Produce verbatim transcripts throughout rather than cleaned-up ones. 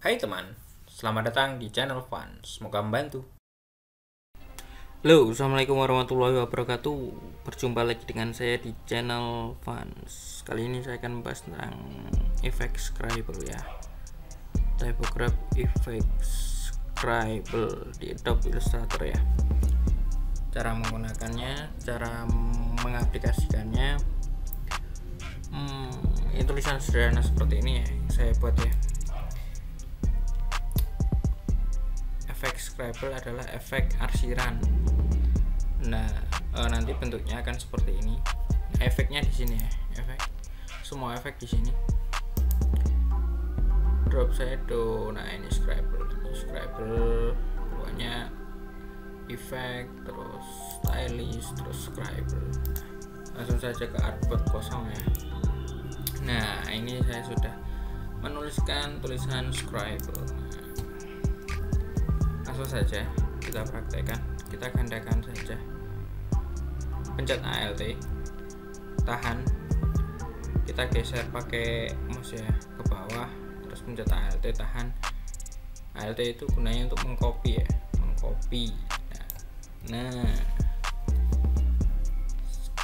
Hai teman, selamat datang di channel Fun, semoga membantu. Halo, assalamualaikum warahmatullahi wabarakatuh. Berjumpa lagi dengan saya di channel Fun. Kali ini saya akan membahas tentang efek scribble ya. Typograph efek scribble di Adobe Illustrator ya. Cara menggunakannya, cara mengaplikasikannya. Hmm, ini tulisan sederhana seperti ini ya, saya buat ya. Efek scribble adalah efek arsiran. Nah, e, nanti bentuknya akan seperti ini. Nah, efeknya di sini ya, efek. Semua efek di sini. Drop shadow. Nah, ini scribble. Scribble pokoknya efek, terus stylish, terus scribble. Langsung saja ke artboard kosong ya. Nah, ini saya sudah menuliskan tulisan scribble. Nah, saja kita praktekkan, kita gandakan saja, pencet alt, tahan, kita geser pakai mouse ya ke bawah, terus pencet alt, tahan. Alt itu gunanya untuk mengcopy ya, mengcopy. Nah, nah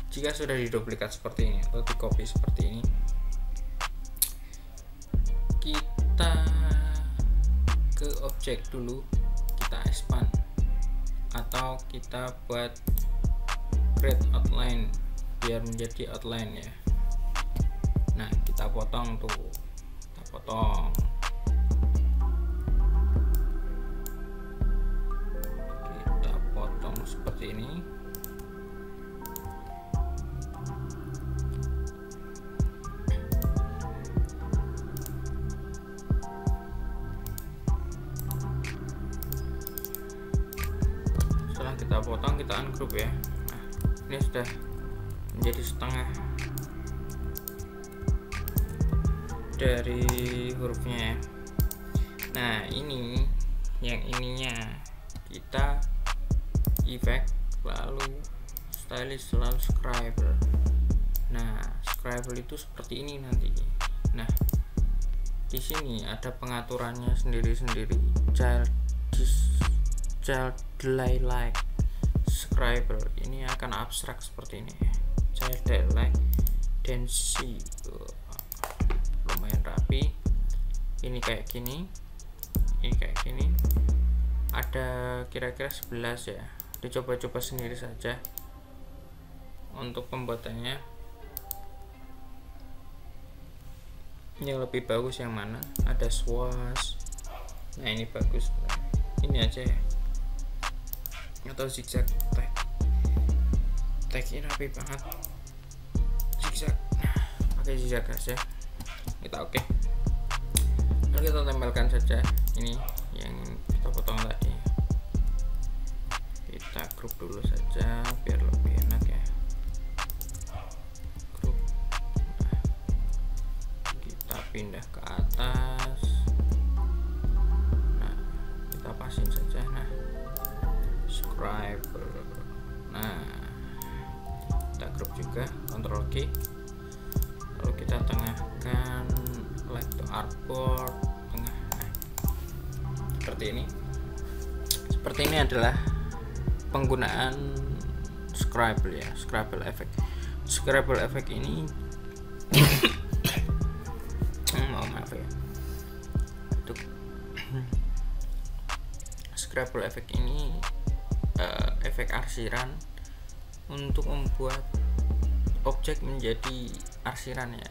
jika sudah diduplikat seperti ini atau di copy seperti ini, kita ke objek dulu, kita expand atau kita buat create outline biar menjadi outline ya. Nah, kita potong tuh, kita potong. Kita potong seperti ini. Kita potong, kita ungroup ya. Nah, ini sudah menjadi setengah dari hurufnya ya. Nah, ini yang ininya kita effect, lalu stylish, lalu scribble. Nah, scribble itu seperti ini nanti. Nah, di sini ada pengaturannya sendiri-sendiri. Child child delay like scribble, ini akan abstrak seperti ini. Child delay density lumayan rapi. Ini kayak gini, ini kayak gini. Ada kira-kira sebelas ya. Dicoba-coba sendiri saja untuk pembuatannya. Yang lebih bagus yang mana? Ada swatch. Nah, ini bagus. Ini aja ya. Atau zigzag tag, tagnya rapi banget, zigzag. Nah, pakai zigzag aja kita. Oke, okay. Lalu kita tempelkan saja ini yang kita potong tadi, kita grup dulu saja biar lebih enak ya. Grup. Nah, kita pindah ke atas. Nah, kita pasin saja. Nah, scribble. Nah, kita grup juga, Ctrl K, lalu kita tengahkan, like to artboard, tengah. Nah, seperti ini. Seperti ini adalah penggunaan scribble ya, scribble effect. Scribble effect ini mau maaf ya. Aduh. Scribble effect ini Uh, efek arsiran untuk membuat objek menjadi arsiran ya.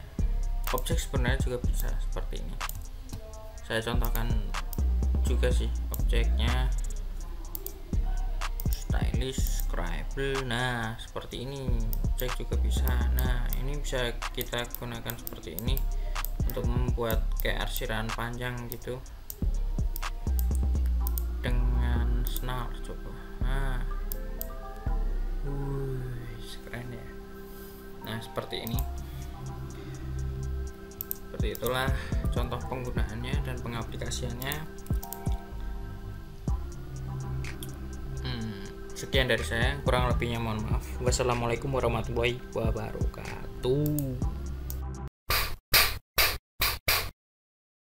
Objek sebenarnya juga bisa seperti ini. Saya contohkan juga sih objeknya stylish scribble. Nah, seperti ini objek juga bisa. Nah, ini bisa kita gunakan seperti ini untuk membuat kayak arsiran panjang gitu dengan snarl. Coba. Nah, wuih, keren ya. Nah, seperti ini. Seperti itulah contoh penggunaannya dan pengaplikasiannya. Hmm, sekian dari saya, kurang lebihnya mohon maaf. Wassalamualaikum warahmatullahi wabarakatuh.